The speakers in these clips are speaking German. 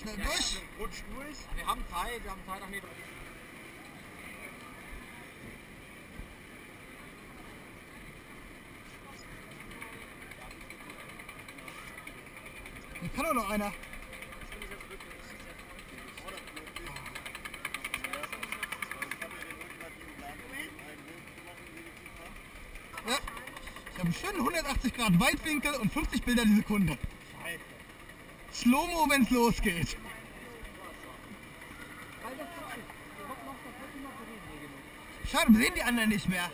Schnell durch! Rutscht durch! Wir haben Zeit noch nicht. Hier kann doch noch einer! Ja, ich habe einen schönen 180 Grad Weitwinkel und 50 Bilder die Sekunde. Slow-mo, wenn's losgeht. Schade, wir sehen die anderen nicht mehr.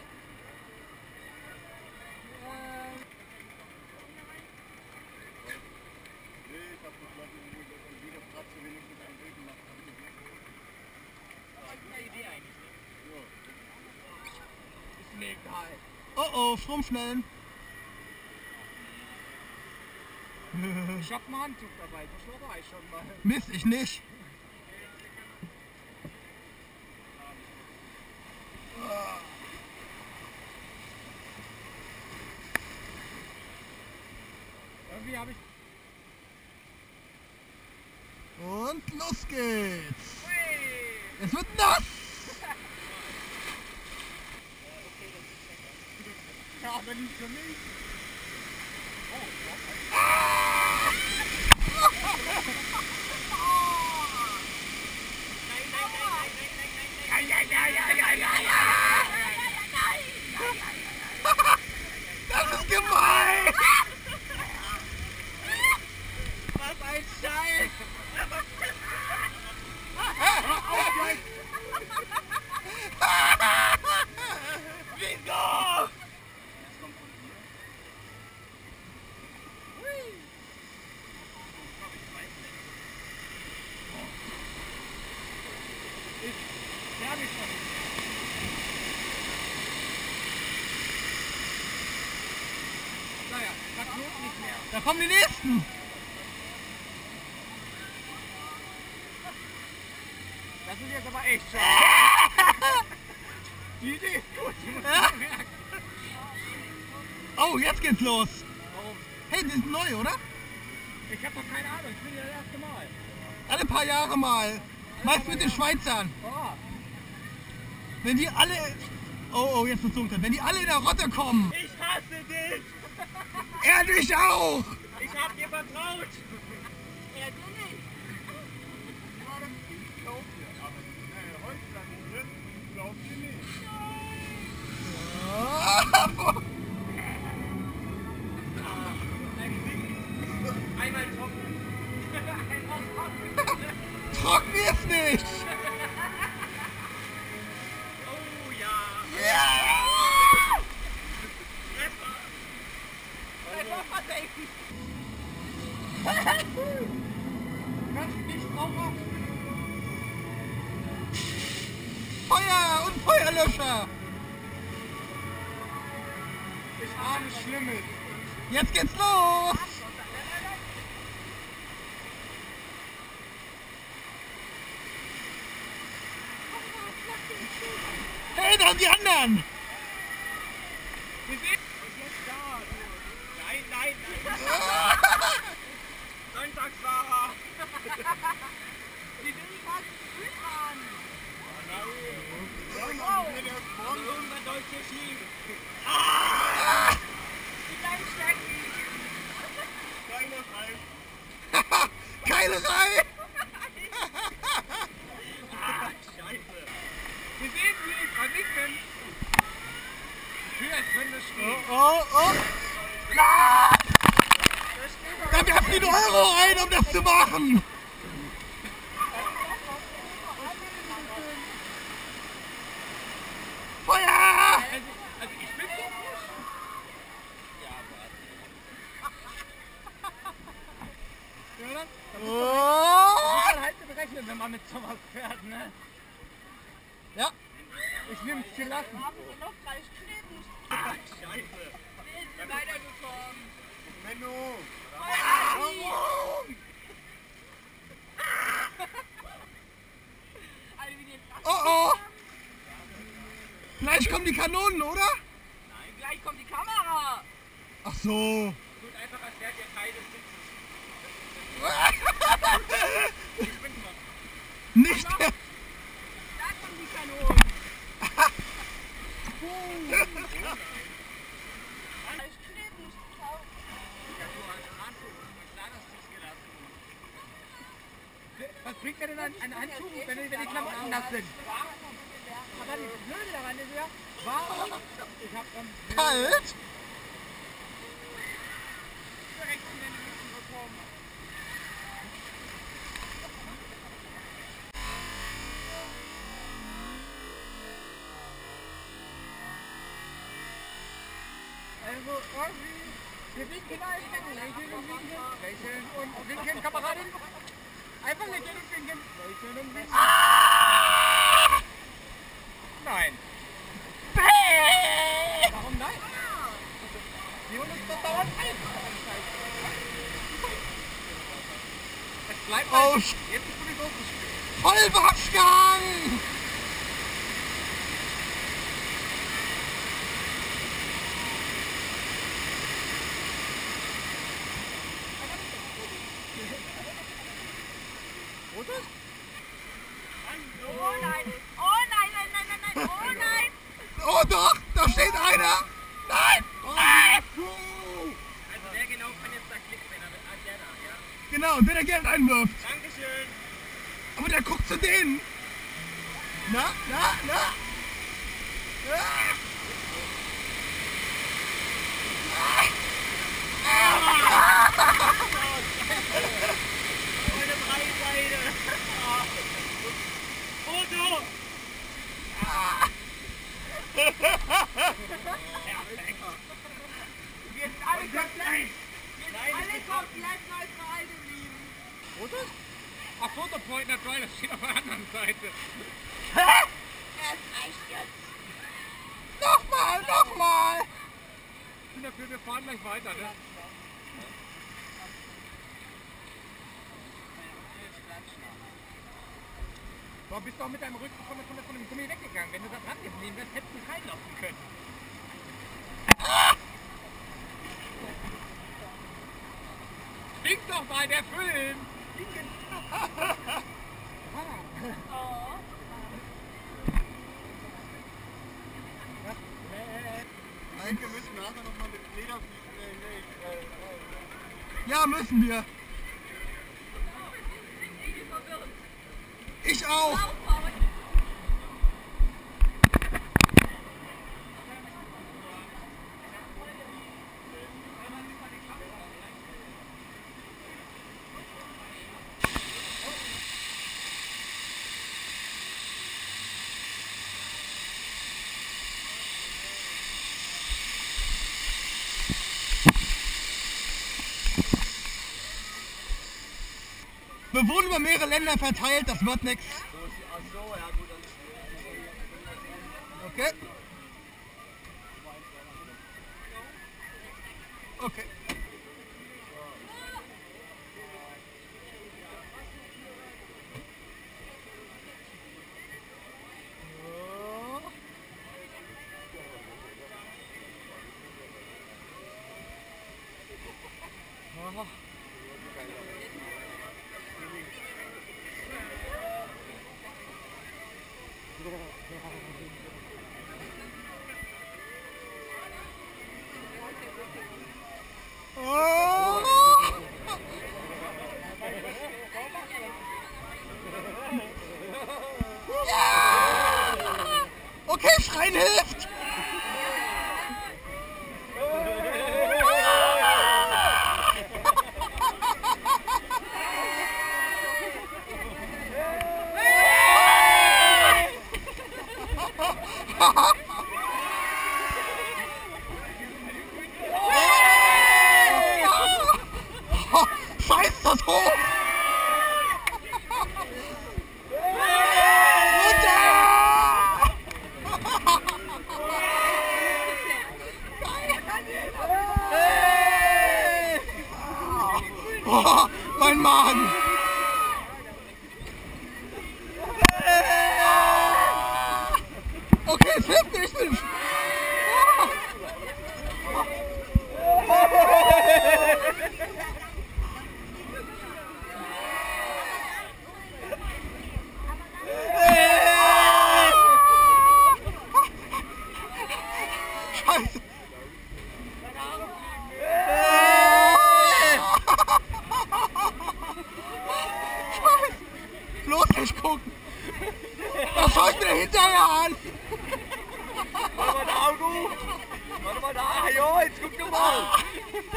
Oh, Schrumpfschnellen. Ich hab mal Handtuch dabei, das war ich schon mal. Mist, ich nicht. Irgendwie hab ich... Und los geht's! Hui. Es wird nass! Ja, aber nicht für mich. Oh, das ist gemein! Was ein Scheiß! Bingo! Ich habe mich schon. Naja, das lohnt nicht mehr. Da kommen die nächsten! Das ist jetzt aber echt schade. Oh, jetzt geht's los! Warum? Hey, die sind neu, oder? Ich hab doch keine Ahnung, ich bin ja das erste Mal. Alle paar Jahre mal. Meist mit den Schweizern. Oh. Wenn die alle... Oh, jetzt wird's dunkel. Wenn die alle in der Rotte kommen. Ich hasse dich! Er dich auch! Ich hab dir vertraut! Er du nicht! Ich glaub dir, aber heutzutage drin, ich glaub dir nicht. Einmal trocknen. Einmal trocknen. Trocken jetzt nicht! Oh ja! Ja! Treffer! Treffer, kannst du nicht drauf machen? Feuer und Feuerlöscher! Ich ahne Schlimmes. Jetzt geht's los! Hey, da sind die anderen! Nein! Sonntagsfahrer! Die sind die fast früh dran! Keine Reihe! Wir sehen sie vernicken! Für Sünde stehen! Oh! Ah! Da werfen die €1 rein, um das zu machen! Feuer! Also ich bin so frisch! Ja, warte. Oh! Das kann halt berechnen, wenn man mit sowas fährt, ne? Ja, ich nehm's zu lachen. Wir haben genug Kreiskleben. Ah, Scheiße. Wir sind weitergekommen. Menno. Warum? Oh. Gleich kommen die Kanonen, oder? Nein, gleich kommt die Kamera. Ach so. Tut einfach, als wärt ihr keine Sitze. Nicht. Was bringt denn ein Handschuh, wenn die Klamotten nass sind? Aber die Blöde daran ist ja, warum? Ich hab dann... Kalt? Also, wir winken allen, lächeln und winken, Kameradin. Einfach lächeln und winken. Lächeln und winken. Ah! Nein. Hey! Warum nein? Die Hunde sind doch dauernd alt. Es bleibt halt. Jetzt ist sowieso zu spät. Vollwaschgang! Oh nein! Oh doch, da steht einer! Nein! Nein! Also der genau kann jetzt da klicken, wenn er mit Agenda, ja? Genau, und wenn er Geld einwirft. Dankeschön! Aber der guckt zu denen! Na! Wir sind alle komplett neutral geblieben. Fotos? Ach, Fotopoint neutral, das steht auf der anderen Seite. Hä? Das reicht jetzt. Nochmal! Ich bin dafür, wir fahren gleich weiter, ne? Warum bist du auch mit deinem Rücken von dem Gummi weggegangen? Wenn du da dran geblieben wärst, hättest du reinlaufen können. mal der Film. Heike, müssen wir nachher nochmal mit Leder fliegen? Ja, müssen wir. Ich auch. Wir wohnen über mehrere Länder verteilt, das wird nichts. Okay. Okay. Oh. Oh! Ja! Okay, schreien hilft! Das hoch! Oh, mein Mann! Okay, es hilft nicht! Los, nicht gucken! Was schaue ich mir hinterher an? Warte mal da, du! Warte mal da! Jo, jetzt guck doch mal!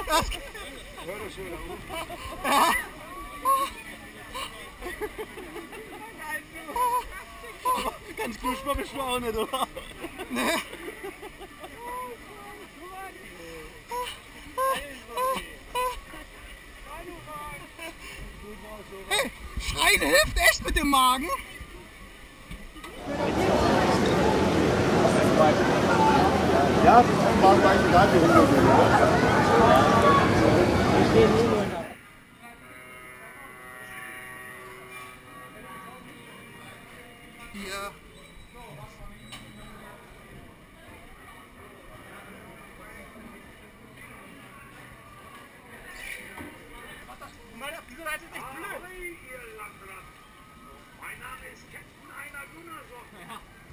Das... Hör doch schön auf! Ganz gut, mal bist du auch nicht, oder? Nee! Hey, Schreien hilft echt mit dem Magen. Ja, das war mein Garten. Ja. Wieso seid ihr nicht blöd? Ihr Landrat! Mein Name ist Captain Einar Gunnarsson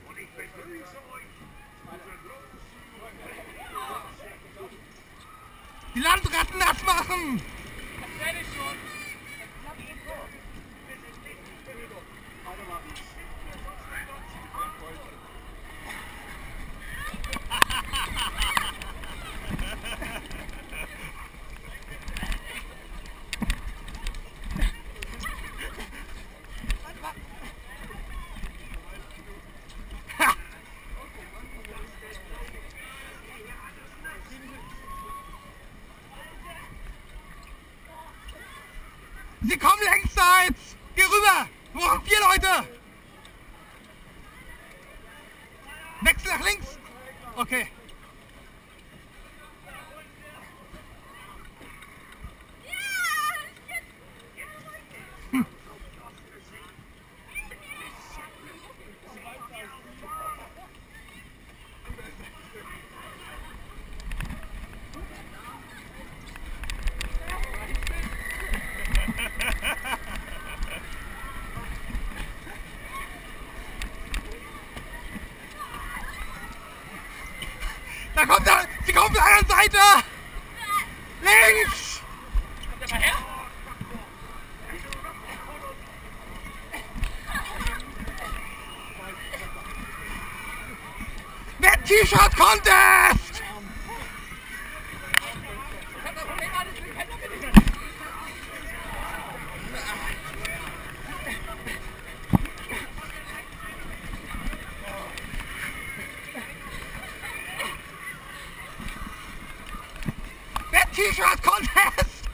und ich begrüße euch unser großen... Die Landratten nass machen! Das werde ich schon! Das klappt eben so! Wir sind nicht blöd! Warte mal! Sie kommen längsseits! Geh rüber! Wo sind 4 Leute? Wechsel nach links! Okay. Hm. Da kommt er! Sie kommt von der anderen Seite! Links! Kommt er mal her? Mit T-Shirt Contest! Ich hab das Problem, ich kann damit nicht mehr. T-Shirt Contest!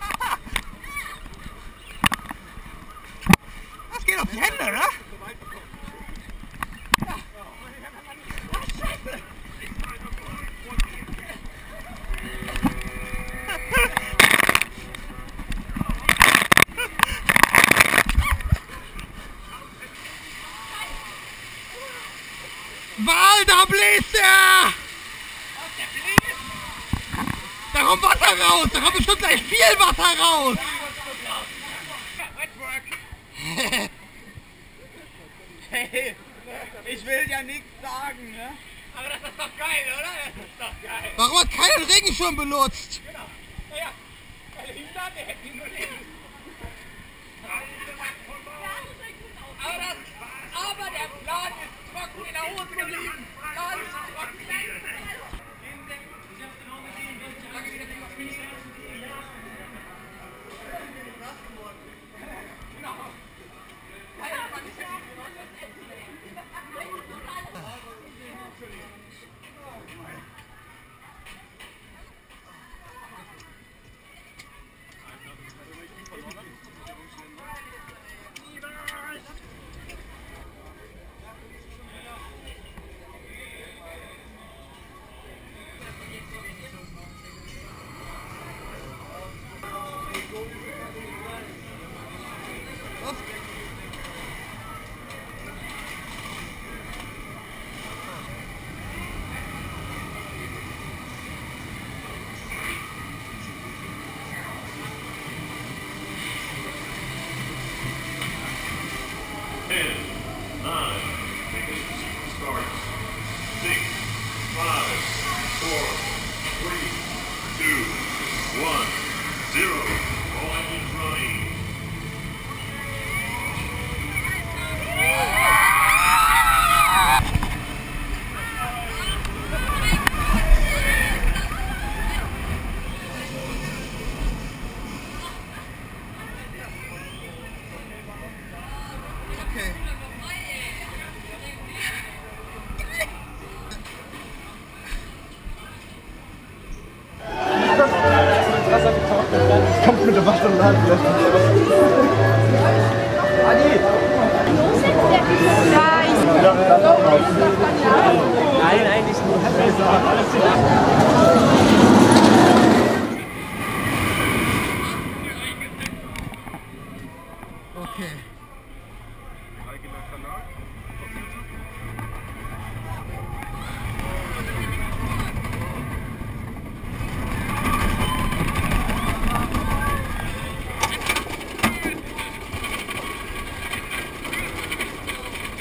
Das geht auf die Hände, ne? Weil da bläst er! Da kommt Wasser raus! Da kommt bestimmt gleich viel Wasser raus! Hey, ich will ja nichts sagen, ne? Aber das ist doch geil, oder? Das ist doch geil! Warum hat keiner den Regenschirm benutzt? Genau. Naja, weil ich dachte, er hätte ihn nur nicht. Aber der Plan ist trocken in der Hose geblieben! Plan ist trocken!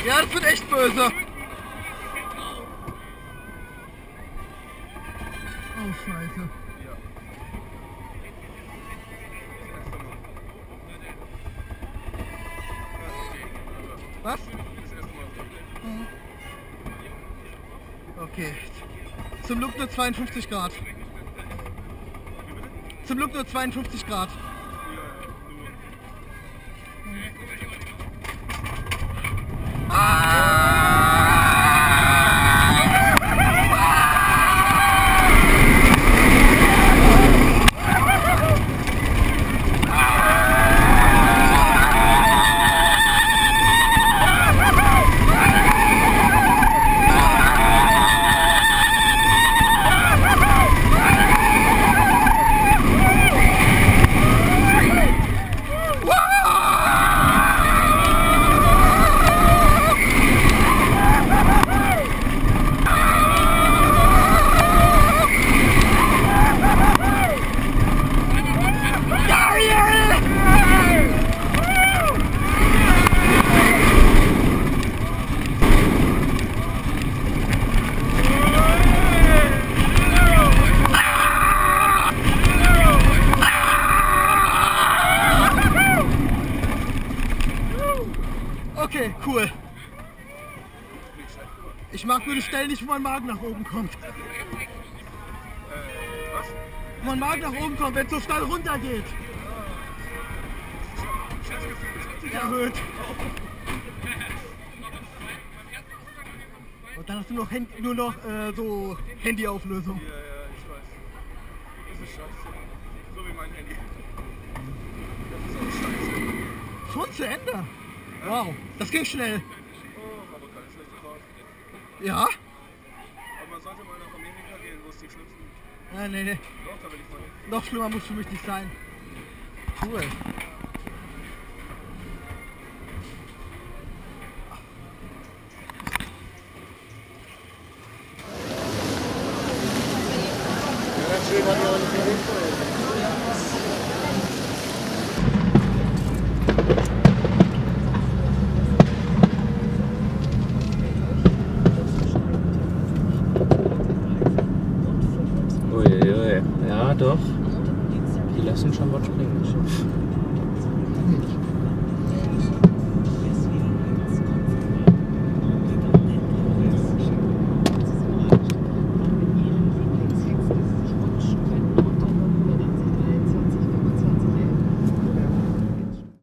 Ja, das wird echt böse. Oh, Scheiße. Was? Okay. Zum Glück nur 52 Grad. Zum Glück nur 52 Grad. Ich mag nur die Stellen nicht, wo mein Magen nach oben kommt. Was? Wo mein Magen nach oben kommt, wenn es so steil runtergeht. Ja, gut. Und dann hast du noch so Handyauflösung. Ja, ich weiß. Das ist scheiße. So wie mein Handy. Das ist auch scheiße. Schon zu Ende? Wow, das ging schnell. Oh, aber keine schlechte Fahrt. Ja? Aber man sollte mal nach Amerika gehen, wo es die schlimmsten gibt. Nein, nee. Doch, da bin ich voll. Noch schlimmer muss für mich nicht sein. Cool. Uiuiui, ja doch, die lassen schon was springen.